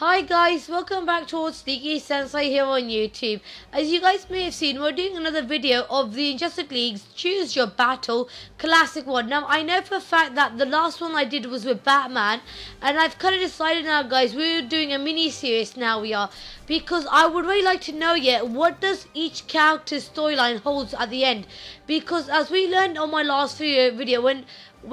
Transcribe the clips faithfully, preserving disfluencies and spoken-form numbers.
Hi guys, welcome back to Sneaky Sensei here on YouTube. As you guys may have seen, we're doing another video of the Injustice League's Choose Your Battle classic one. Now I know for a fact that the last one I did was with Batman, and I've kind of decided now guys, we're doing a mini-series now we are, because I would really like to know yet what does each character's storyline holds at the end. Because as we learned on my last video, when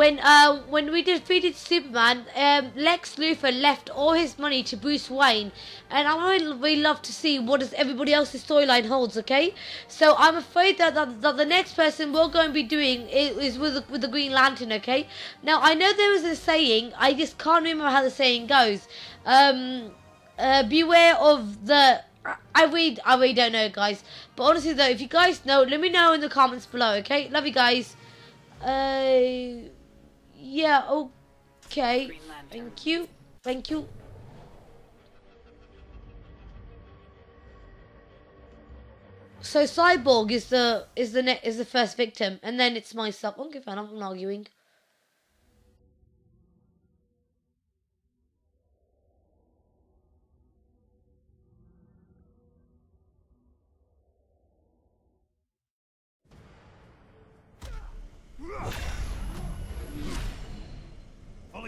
When uh, when we defeated Superman, um, Lex Luthor left all his money to Bruce Wayne, and I would really love to see what does everybody else's storyline holds. Okay, so I'm afraid that, that, that the next person we're going to be doing is, is with the, with the Green Lantern. Okay, now I know there is a saying, I just can't remember how the saying goes. Um, uh, beware of the. I really I really don't know, guys. But honestly though, if you guys know, let me know in the comments below. Okay, love you guys. Uh. Yeah, okay. Thank you. Thank you. So Cyborg is the is the ne is the first victim, and then it's myself. Okay, fine, I'm not arguing.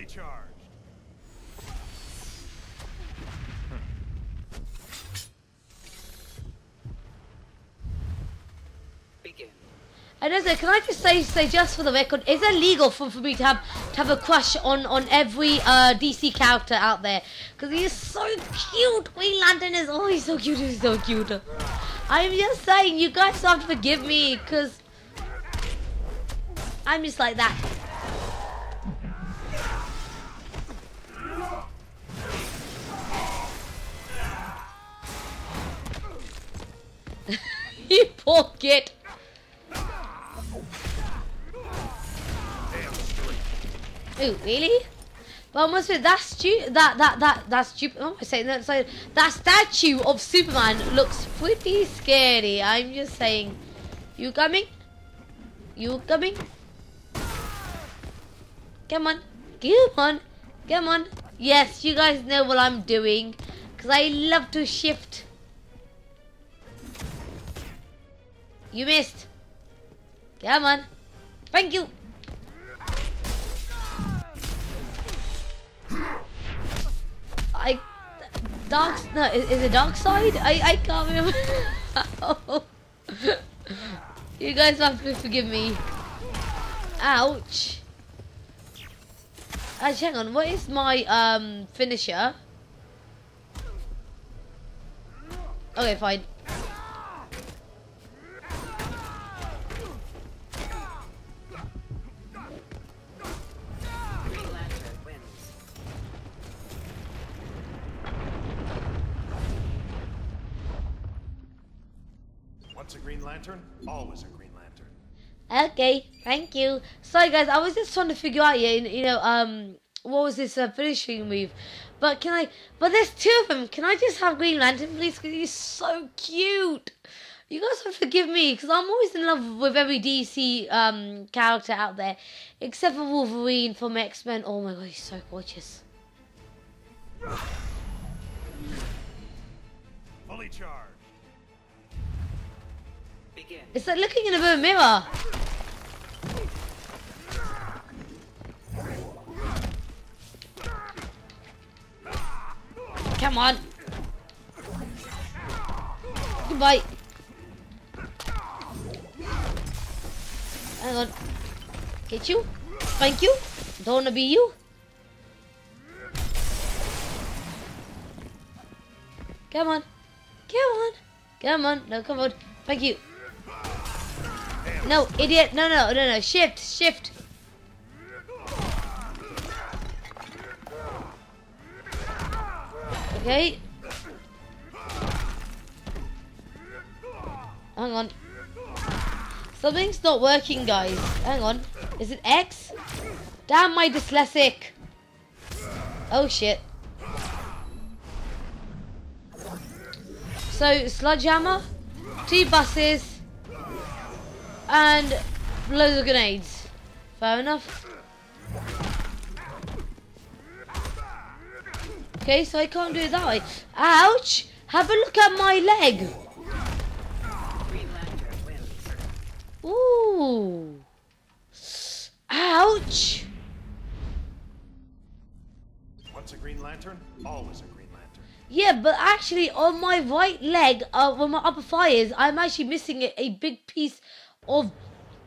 Charged. Begin. And as I can I just say, say just for the record, is it legal for, for me to have to have a crush on on every uh, D C character out there? Because he is so cute. Green Lantern is always so cute. He's so cute. I'm just saying, you guys have to forgive me because I'm just like that. You poor kid. Ooh, really? But I must say that stu that that that that stupid. Oh, I'm saying that. So that statue of Superman looks pretty scary. I'm just saying. You coming? You coming? Come on, come on, come on. Yes, you guys know what I'm doing, cause I love to shift. You missed. Come on. Thank you. I... Dark... No, is, is it Darkside? I, I can't remember. Oh. You guys have to forgive me. Ouch. Actually, hang on. What is my um finisher? Okay, fine. A Green Lantern, always a Green Lantern. Okay, thank you. Sorry guys, I was just trying to figure out, yeah, you know, um, what was this uh, finishing move? But can I? But there's two of them. Can I just have Green Lantern, please? Because he's so cute. You guys have to forgive me, because I'm always in love with every D C um character out there, except for Wolverine from X-Men. Oh my god, he's so gorgeous. Fully charged. It's like looking in a mirror. Come on. Goodbye. Hang on. Get you. Thank you. Don't wanna be you. Come on. Come on. Come on. No, come on. Thank you. No, idiot. No, no, no, no. Shift, shift. Okay. Hang on. Something's not working, guys. Hang on. Is it X? Damn my dyslexic. Oh, shit. So, sledgehammer, two buses, and loads of grenades. Fair enough. Okay, so I can't do it that way. Ouch! Have a look at my leg! Ooh! Ouch! Once a Green Lantern, always a Green Lantern. Yeah, but actually on my right leg, uh, on my upper thighs, I'm actually missing a, a big piece of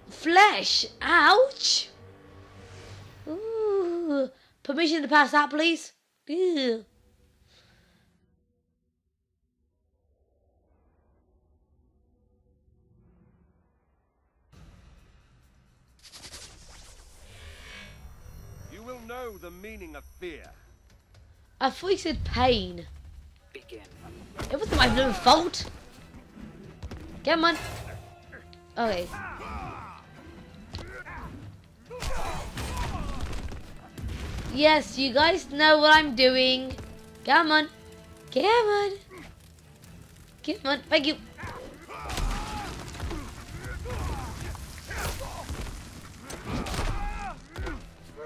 flesh. Ouch! Ooh! Permission to pass that, please? Ew. You will know the meaning of fear. I thought he said pain. Begin. It wasn't my own fault. Come on. Okay. Yes, you guys know what I'm doing. Come on. Come on. Come on. Thank you.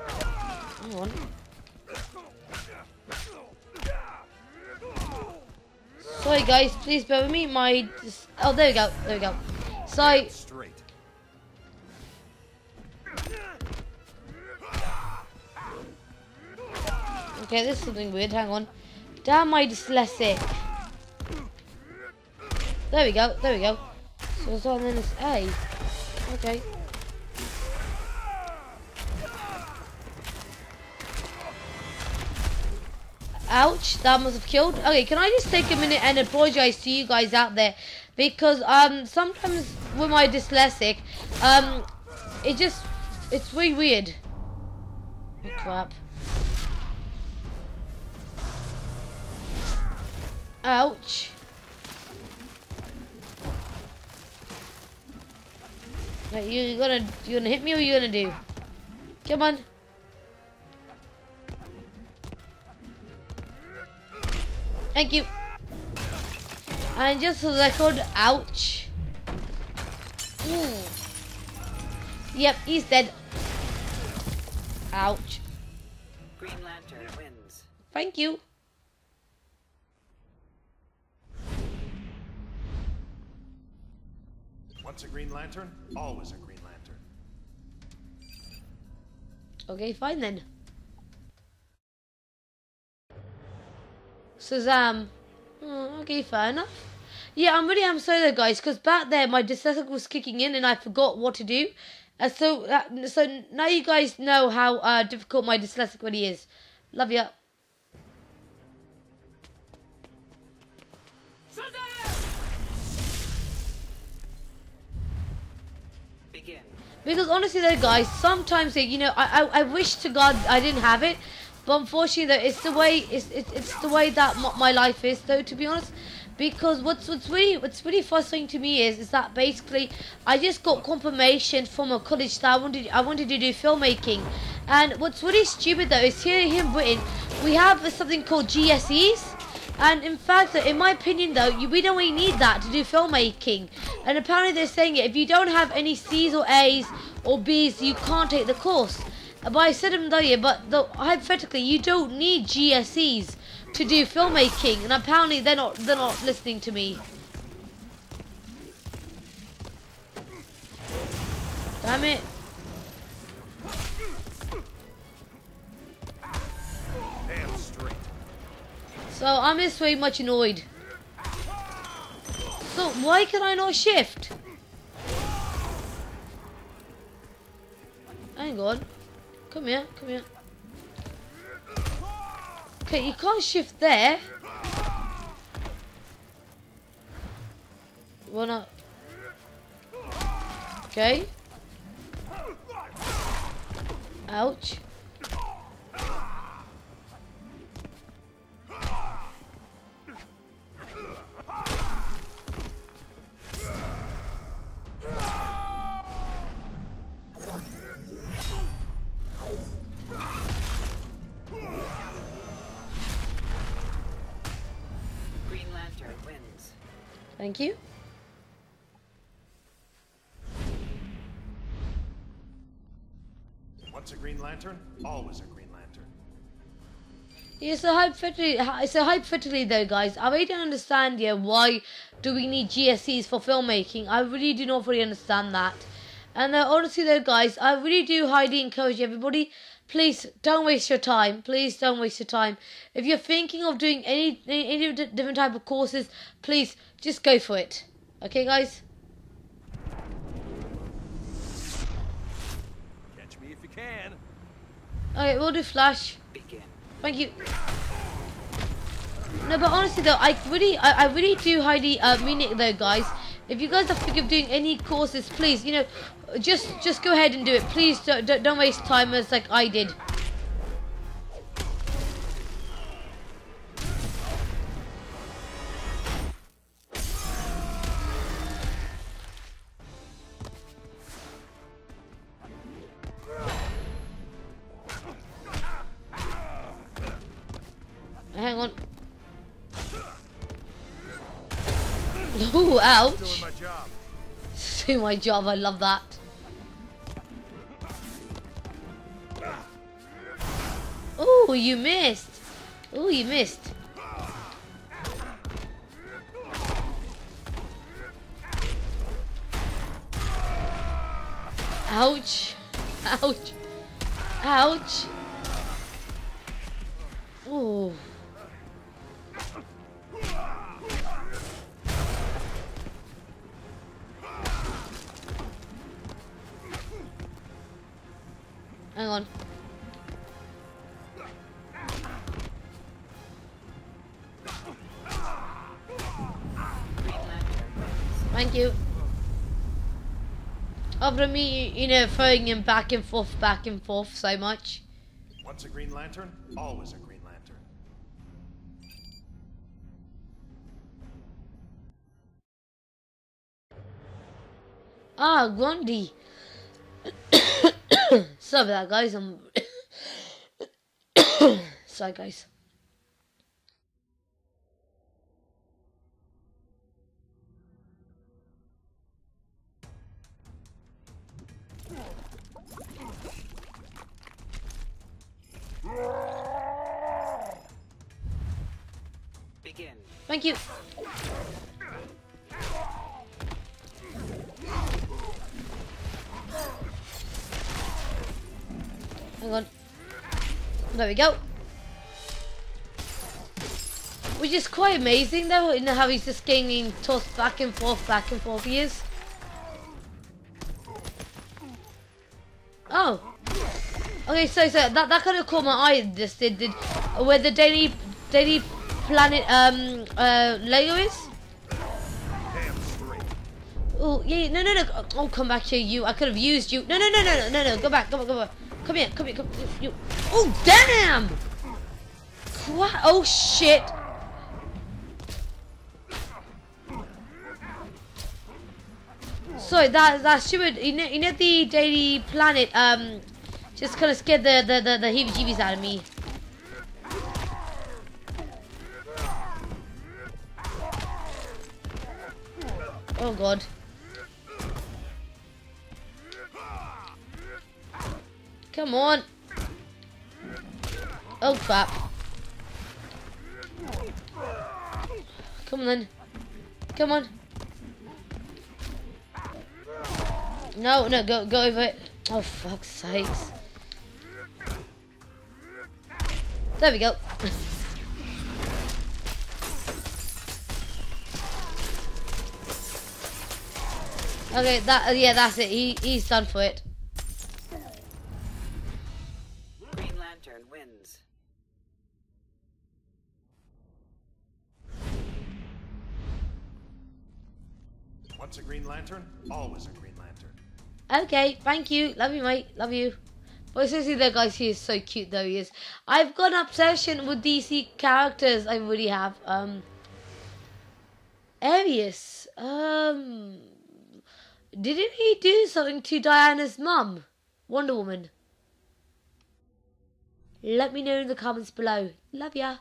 Come on. Sorry, guys. Please bear with me. My... Oh, there we go. There we go. Sorry. Okay, this is something weird. Hang on. Damn, my dyslexic. There we go. There we go. So it's on this A. Okay. Ouch! That must have killed. Okay, can I just take a minute and apologize to you guys out there, because um sometimes with my dyslexic, um it just it's really weird. Oh, crap. Ouch. Right, you gonna you gonna hit me or you gonna do? Come on. Thank you. And just for the record, ouch. Ooh. Yep, he's dead. Ouch. Green Lantern wins. Thank you. Once a Green Lantern, always a Green Lantern. Okay, fine then. Shazam. Oh, okay, fair enough. Yeah, I'm really am sorry though, guys, because back there my dyslexic was kicking in and I forgot what to do. Uh, so, uh, so now you guys know how uh, difficult my dyslexic really is. Love ya. Because honestly though, guys, sometimes, you know, I, I I wish to God I didn't have it, but unfortunately though, it's the way it's it's, it's the way that my life is though, to be honest. Because what's what's really what's really frustrating to me is is that basically I just got confirmation from a college that I wanted I wanted to do filmmaking, and what's really stupid though is here here in Britain we have something called G C S Es. And in fact, in my opinion though, you, we don't really need that to do filmmaking. And apparently they're saying it, if you don't have any C's or A's or B's, you can't take the course. But I said them though, yeah, but though, hypothetically, you don't need G C S Es to do filmmaking. And apparently they're not, they're not listening to me. Damn it. So I'm just very much annoyed. So why can I not shift? Hang on. Come here, come here. Okay, you can't shift there. Why not? Okay. Ouch. Thank you. Once a Green Lantern, always a Green Lantern. Yes, so hypothetically, so hypothetically though, guys, I really don't understand here. Yeah, why do we need G C S Es for filmmaking? I really do not fully understand that. And uh, honestly though, guys, I really do highly encourage everybody, please don't waste your time. Please don't waste your time. If you're thinking of doing any, any, any different type of courses, please just go for it. Okay, guys? Catch me if you can. Okay, we'll do Flash. Begin. Thank you. No, but honestly though, I really, I, I really do highly uh, mean it though, guys. If you guys are thinking of doing any courses, please, you know, just, just go ahead and do it. Please don't, don't, don't waste time as like I did. Hang on. Ooh, ouch. Doing my job. Do my job, I love that. Ooh, you missed. Ooh, you missed. Ouch. Ouch. Ouch. Ooh. Hang on. Thank you. After me, you know, throwing him back and forth, back and forth so much. Once a Green Lantern, always a Green Lantern. Ah, Grundy. Sorry about that, guys. I'm sorry, guys. Begin. Thank you. Hang on. There we go. Which is quite amazing though, you know, how he's just getting tossed back and forth, back and forth he is. Oh. Okay, so so that that kind of caught my eye, this did, did where the Daily Daily Planet um uh Lego is. Oh yeah, no no no, oh come back here you, I could have used you. No no no no no no no, go back, go back, go back. Come here, come here, come here. Oh, damn! What? Oh, shit. Sorry, that, that stupid, you know, you know the Daily Planet, um, just kind of scared the, the, the, the heebie-jeebies out of me. Oh, God. Come on. Oh crap. Come on then. Come on. No, no, go go over it. Oh fuck's sakes. There we go. Okay, that yeah, that's it. He he's done for it. Once a Green Lantern, always a Green Lantern. Okay, thank you. Love you, mate. Love you. But seriously though, guys, he is so cute though, he is. I've got an obsession with D C characters, I really have. Um, Ares. Um, didn't he do something to Diana's mum? Wonder Woman. Let me know in the comments below. Love ya.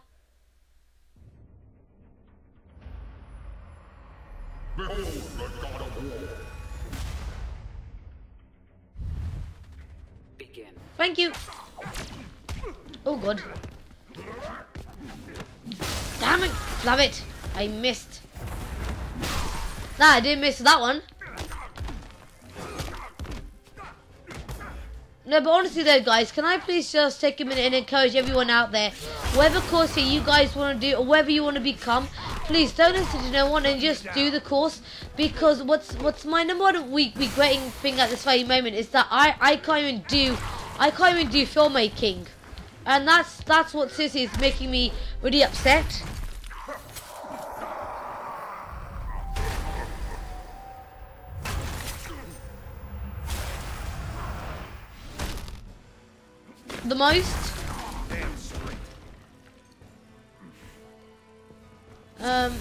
Behold the god of war. Begin. Thank you. Oh god. Damn it! I missed. Nah, I didn't miss that one. No, but honestly though, guys, can I please just take a minute and encourage everyone out there, whatever course you guys want to do or whatever you want to become, please don't listen to no one and just do the course, because what's what's my number one regretting thing at this very moment is that I, I can't even do I can't even do filmmaking, and that's that's what seriously is making me really upset. The most. Um.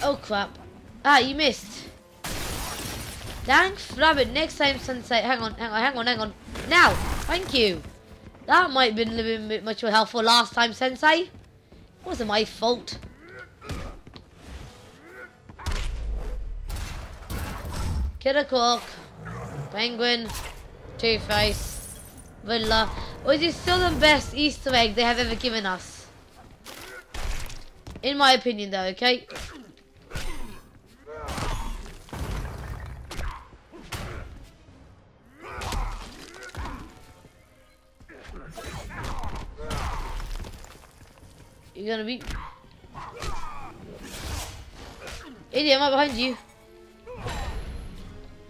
Oh crap! Ah, you missed. Dang, rabbit! Next time, sunset. Hang on, hang on, hang on, hang on. Now, thank you. That might have been a little bit much more helpful last time, Sensei. It wasn't my fault. Killer Croc, Penguin, Two Face, Riddler. Which is still the best Easter egg they have ever given us. In my opinion though, okay? You're gonna be... Idiot, am I behind you?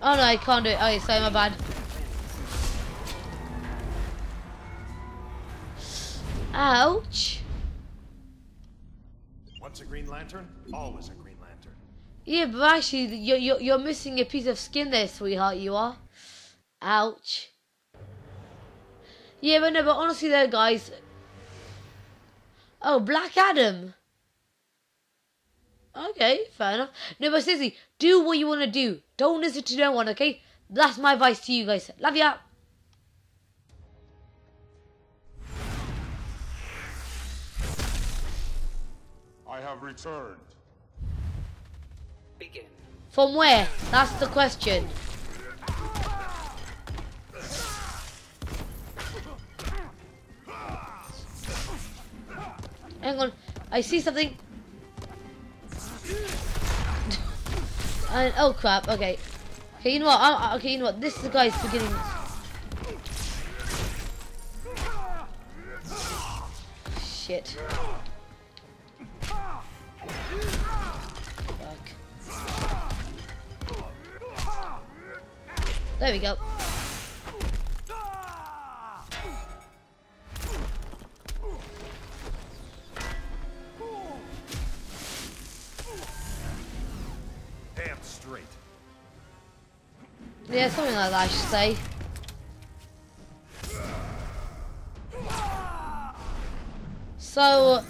Oh no, I can't do it. Okay, sorry, my bad. Ouch. Once a Green Lantern, always a Green Lantern. Yeah, but actually, you're, you're, you're missing a piece of skin there, sweetheart, you are. Ouch. Yeah, but no, but honestly though, guys. Oh, Black Adam. Okay, fair enough. No, but seriously, do what you want to do. Don't listen to no one, okay? That's my advice to you guys. Love ya. I have returned. Begin. From where? That's the question. Hang on, I see something. And, oh crap! Okay, okay. You know what? I'm, okay, you know what? This guy's beginning. Shit. There we go. Damn straight. Yeah, something like that, I should say. So,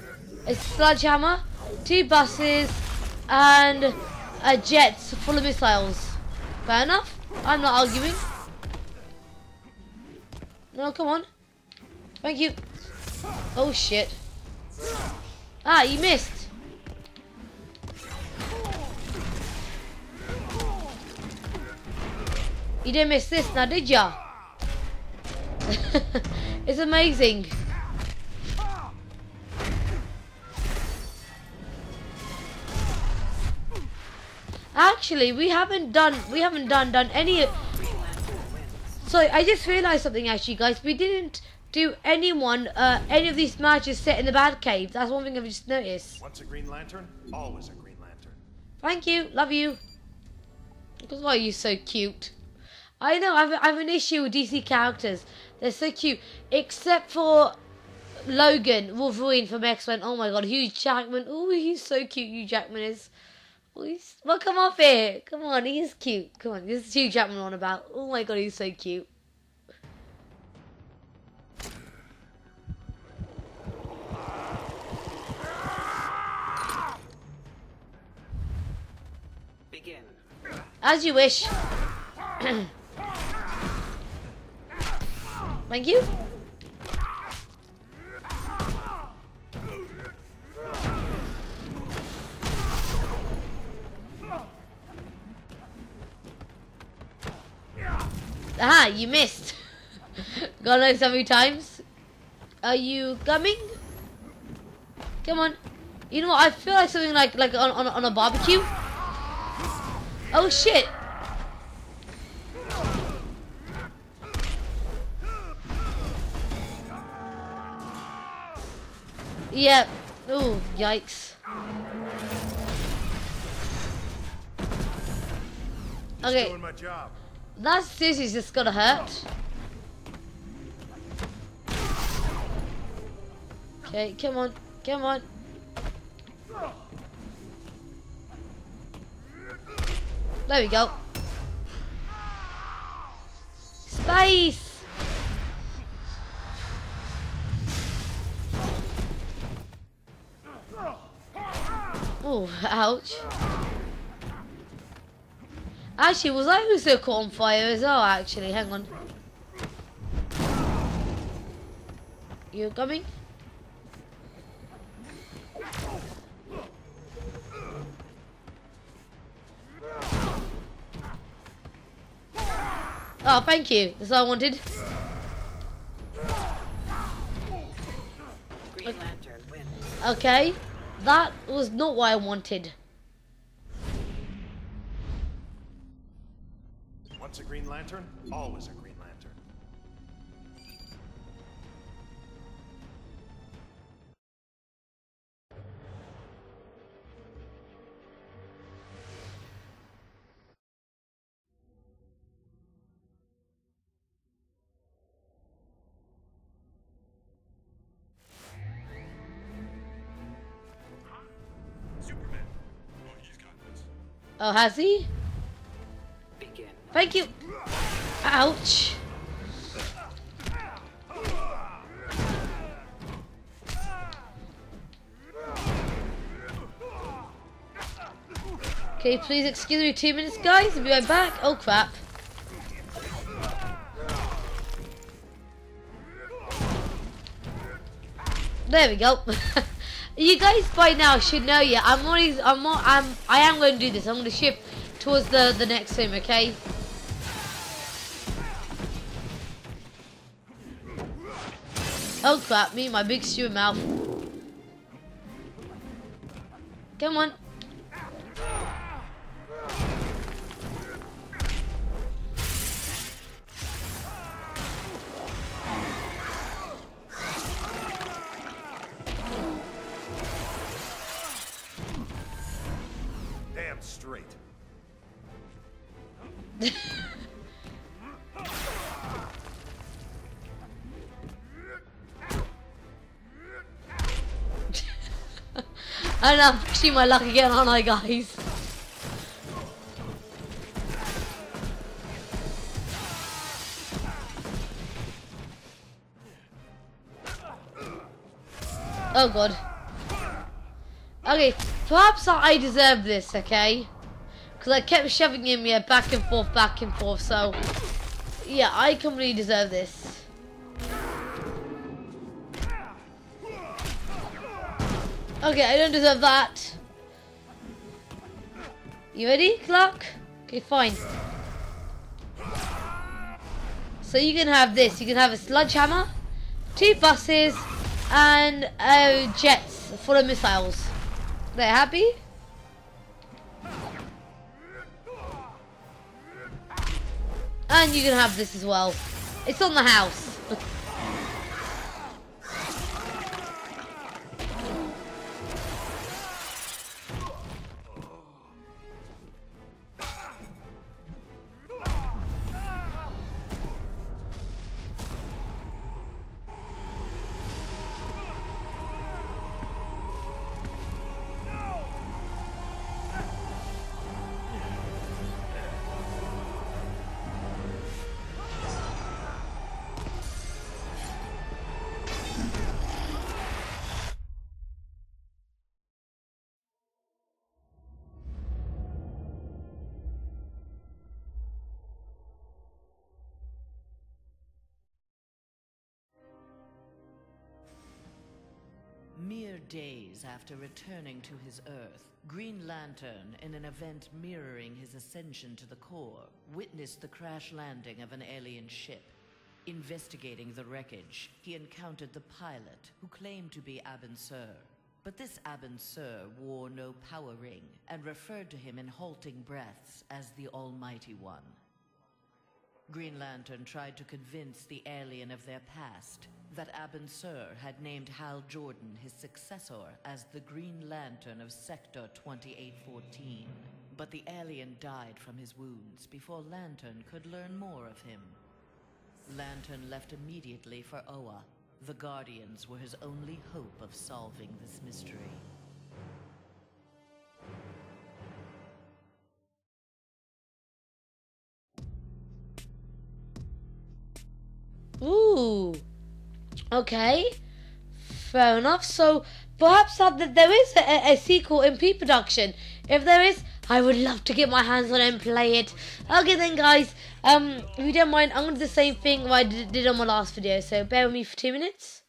a sledgehammer, two buses, and a jet full of missiles. Fair enough. I'm not arguing. No, come on. Thank you. Oh shit. Ah, you missed. You didn't miss this now, did ya? It's amazing. Actually, we haven't done we haven't done done any. So I just realised something actually, guys. We didn't do anyone uh, any of these matches set in the Batcave. That's one thing I've just noticed. Once a Green Lantern, always a Green Lantern. Thank you, love you. Because why are you so cute? I know I've I've an issue with D C characters. They're so cute, except for Logan, Wolverine from X-Men. Oh my God, Hugh Jackman. Oh, he's so cute. Hugh Jackman is. Well, come off here. Come on, he's cute. Come on, this is Hugh Jackman on about. Oh my God, he's so cute. Begin. As you wish. Thank you. Aha, you missed. God knows how many times. Are you coming? Come on. You know what? I feel like something like like on on, on a barbecue. Oh shit! Yeah. Oh, yikes. Okay. Doing my job. That seriously is just gonna hurt. Okay, come on, come on. There we go. Space. Oh, ouch. Actually, was I who still caught on fire as well, actually? Hang on. You coming? Oh, thank you. That's all I wanted. Green Lantern wins. Okay. That was not what I wanted. Once a Green Lantern, always a Green Lantern. Superman. Oh, he's got this. Oh, has he? Thank you. Ouch. Okay, please excuse me two minutes, guys. I'll be right back. Oh, crap. There we go. You guys by now should know, yeah. I'm always, I'm, I'm, I am going to do this. I'm going to shift towards the, the next room, okay? Oh crap, me, my big stupid mouth. Come on. Damn straight. And I'm pushing my luck again, aren't I, guys? Oh god. Okay, perhaps I deserve this, okay? Because I kept shoving him, yeah, back and forth, back and forth, so... yeah, I completely deserve this. Okay, I don't deserve that. You ready, Clark? Okay, fine. So you can have this. You can have a sledgehammer, two buses, and uh, jets full of missiles. They're happy? And you can have this as well. It's on the house. Mere days after returning to his Earth, Green Lantern, in an event mirroring his ascension to the core, witnessed the crash landing of an alien ship. Investigating the wreckage, he encountered the pilot, who claimed to be Abin Sur. But this Abin Sur wore no power ring and referred to him in halting breaths as the Almighty One. Green Lantern tried to convince the alien of their past that Abin Sur had named Hal Jordan his successor as the Green Lantern of Sector twenty-eight fourteen. But the alien died from his wounds before Lantern could learn more of him. Lantern left immediately for Oa. The Guardians were his only hope of solving this mystery. Ooh. Okay. Fair enough. So perhaps there is a, a sequel in pre-production. If there is, I would love to get my hands on it and play it. Okay then guys, um, if you don't mind, I'm going to do the same thing I did, did on my last video, so bear with me for two minutes.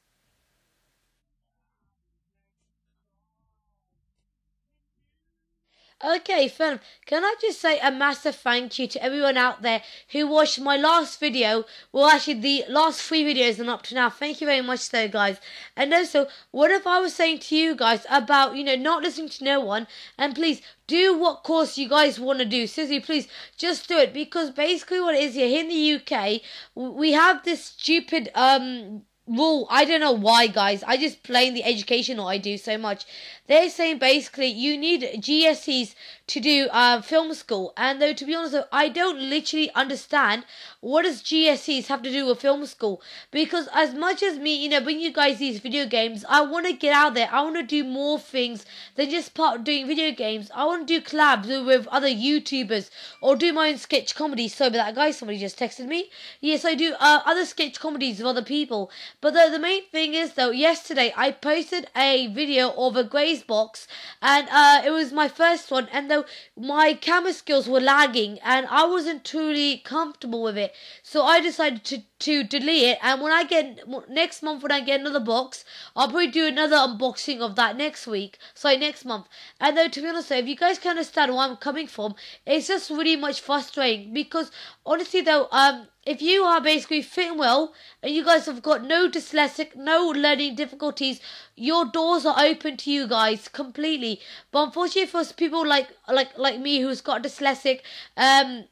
Okay, fun. Can I just say a massive thank you to everyone out there who watched my last video, well actually the last three videos and up to now. Thank you very much though guys. And also, what if I was saying to you guys about, you know, not listening to no one, and please do what course you guys want to do. Seriously, please, just do it, because basically what it is here, here in the U K, we have this stupid, um... rule. I don't know why guys, I just blame the educational I do so much. They're saying basically you need G C S Es to do uh, film school, and though to be honest I don't literally understand what does G C S Es have to do with film school, because as much as me, you know, bring you guys these video games, I want to get out there, I want to do more things than just part of doing video games. I want to do collabs with other YouTubers or do my own sketch comedy. So that guy, somebody just texted me. Yes, I do uh, other sketch comedies with other people. But the, the main thing is though, yesterday I posted a video of a Graze box, and uh, it was my first one, and though my camera skills were lagging and I wasn't truly comfortable with it, so I decided to, to delete it, and when I get, next month when I get another box, I'll probably do another unboxing of that next week, sorry next month. And though to be honest though, if you guys can understand where I'm coming from, it's just really much frustrating, because honestly though, um, if you are basically fitting well and you guys have got no dyslexic, no learning difficulties, your doors are open to you guys completely. But unfortunately for people like like like me who's got dyslexic, um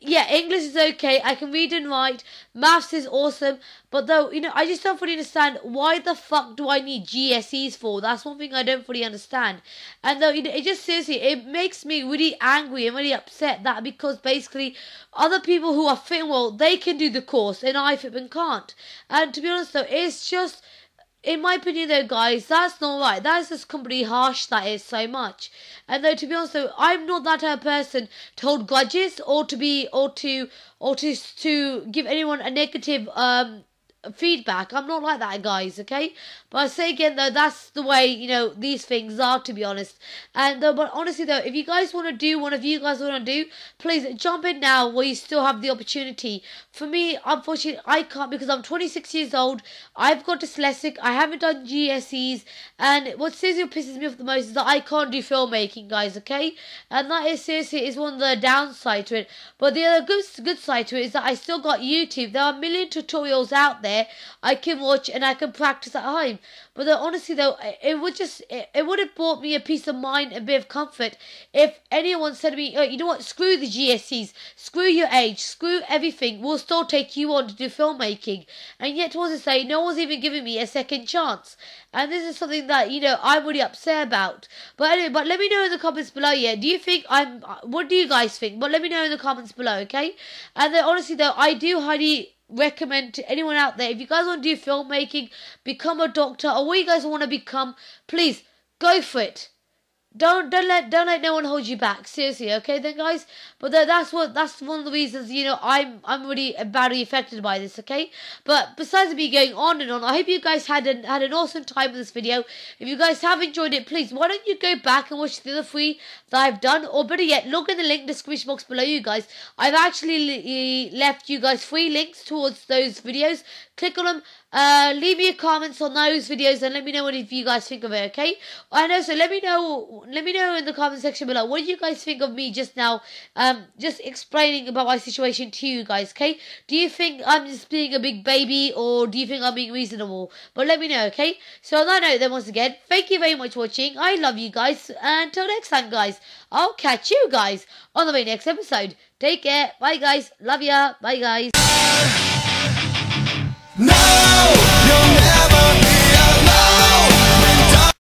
yeah, English is okay, I can read and write, maths is awesome, but though, you know, I just don't fully understand why the fuck do I need G C S Es for. That's one thing I don't fully understand. And though, you know, it just seriously, it makes me really angry and really upset that, because basically other people who are fit and well, they can do the course and I fit and can't. And to be honest though, it's just, in my opinion though guys, that's not right. That's just completely harsh, that is, so much. And though to be honest though, I'm not that type of person to hold grudges or to be or to or to to give anyone a negative um feedback. I'm not like that guys, okay? But I say again though, that's the way, you know, these things are, to be honest. And though, but honestly though, if you guys want to do one of you guys want to do, please jump in now while you still have the opportunity. For me, unfortunately I can't, because I'm twenty-six years old, I've got dyslexic, I haven't done G C S Es, and what seriously pisses me off the most is that I can't do filmmaking guys, okay? And that is seriously is one of the downside to it. But the other good, good side to it is that I still got YouTube. There are a million tutorials out there I can watch and I can practice at home. But though, honestly though, it would just it, it would have brought me a peace of mind and a bit of comfort if anyone said to me, oh, you know what, screw the G C S Es, screw your age, screw everything, we'll still take you on to do filmmaking. And yet towards the say, no one's even giving me a second chance. And this is something that, you know, I'm really upset about. But anyway, but let me know in the comments below, yeah, do you think I'm, what do you guys think? But let me know in the comments below, okay? And then honestly though, I do highly recommend to anyone out there, if you guys want to do filmmaking, become a doctor, or what you guys want to become, please go for it. Don't don't let don't let no one hold you back. Seriously, okay then guys. But that's what that's one of the reasons, you know, I'm I'm really badly affected by this, okay? But besides me going on and on, I hope you guys had an had an awesome time with this video. If you guys have enjoyed it, please why don't you go back and watch the other three that I've done, or better yet, look in the link in the description box below you guys. I've actually left you guys three links towards those videos. Click on them. Uh, leave me your comments on those videos and let me know what you guys think of it, okay? I know, so let me know, let me know in the comment section below, what do you guys think of me just now, um, just explaining about my situation to you guys, okay? Do you think I'm just being a big baby, or do you think I'm being reasonable? But let me know, okay? So on that note, then, once again, thank you very much for watching, I love you guys, and until next time, guys, I'll catch you guys on the very next episode. Take care, bye guys, love ya, bye guys. No!